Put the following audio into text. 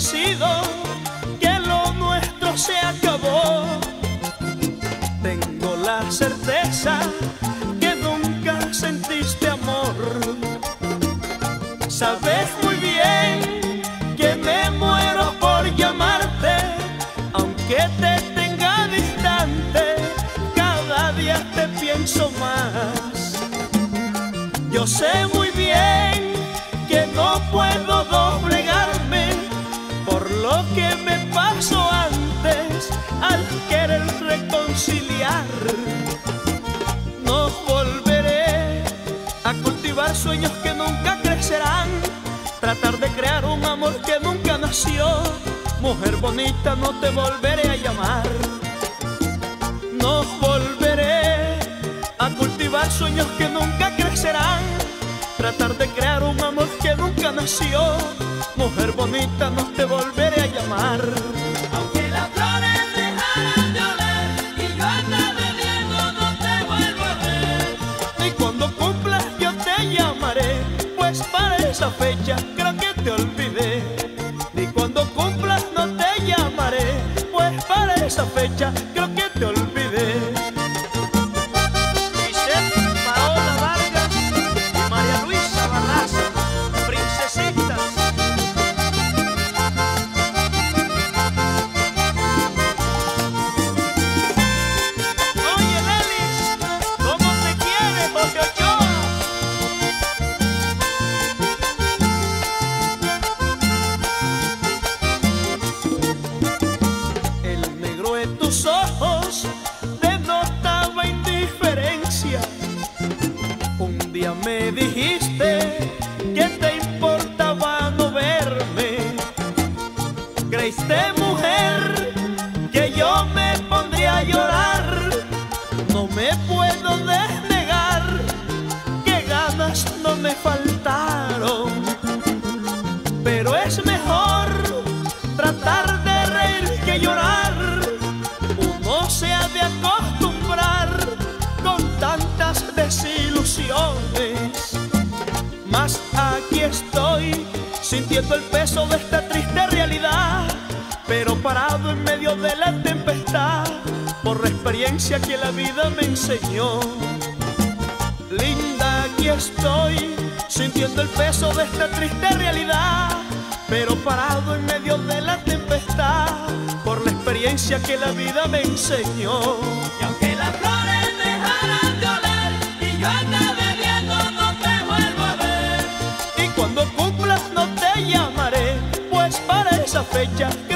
vencido, que lo nuestro se acabó. Tengo la certeza que nunca sentiste amor. Sabes muy bien que me muero por llamarte, aunque te tenga distante, cada día te pienso más. Yo sé muy bien que no puedo doblegarme por lo que me pasó antes al querer reconciliar. No volveré a cultivar sueños que nunca crecerán, tratar de crear un amor que nunca nació. Mujer bonita, no te volveré a llamar. No volveré a cultivar sueños que nunca crecerán, tratar de crear un amor que nunca nació. Mujer bonita, no te volveré a llamar. Aunque las flores dejaran de oler y yo andaba bebiendo, no te vuelvo a ver. Y cuando cumplas yo te llamaré, pues para esa fecha creo que te olvidé. Y cuando cumplas no te llamaré, pues para esa fecha creo que te olvidé. Tus ojos denotaba indiferencia. Un día me dijiste que te importaba no verme. Creíste, mujer, que yo me pondría a llorar. No me puedo desnegar que ganas no me faltaron, pero es mejor tratar de reír que llorar. Se ha de acostumbrar con tantas desilusiones. Mas aquí estoy sintiendo el peso de esta triste realidad, pero parado en medio de la tempestad, por la experiencia que la vida me enseñó. Linda, aquí estoy sintiendo el peso de esta triste realidad, pero parado en medio de la tempestad, por la experiencia que la vida me enseñó. Y aunque las flores dejaran de oler y yo andaba bebiendo, no te vuelvo a ver. Y cuando cumplas no te llamaré, pues para esa fecha